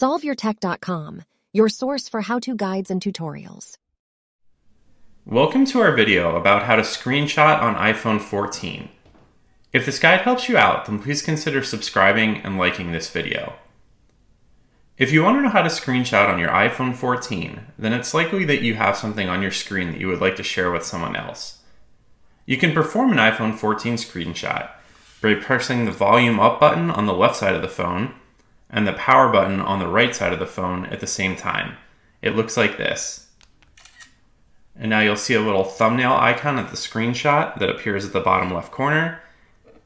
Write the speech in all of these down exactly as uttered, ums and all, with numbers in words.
solve your tech dot com, your source for how-to guides and tutorials. Welcome to our video about how to screenshot on iPhone fourteen. If this guide helps you out, then please consider subscribing and liking this video. If you want to know how to screenshot on your iPhone fourteen, then it's likely that you have something on your screen that you would like to share with someone else. You can perform an iPhone fourteen screenshot by pressing the volume up button on the left side of the phone and the power button on the right side of the phone at the same time. It looks like this. And now you'll see a little thumbnail icon at the screenshot that appears at the bottom left corner.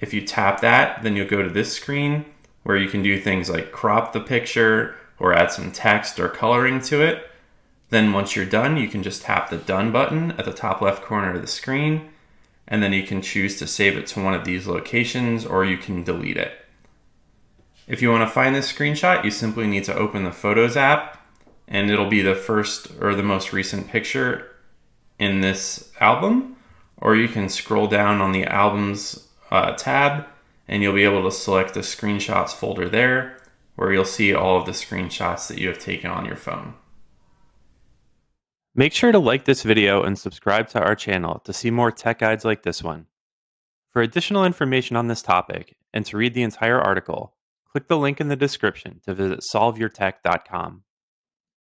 If you tap that, then you'll go to this screen where you can do things like crop the picture or add some text or coloring to it. Then once you're done, you can just tap the Done button at the top left corner of the screen, and then you can choose to save it to one of these locations or you can delete it. If you want to find this screenshot, you simply need to open the Photos app, and it'll be the first or the most recent picture in this album, or you can scroll down on the Albums uh, tab, and you'll be able to select the Screenshots folder there, where you'll see all of the screenshots that you have taken on your phone. Make sure to like this video and subscribe to our channel to see more tech guides like this one. For additional information on this topic and to read the entire article, click the link in the description to visit solve your tech dot com.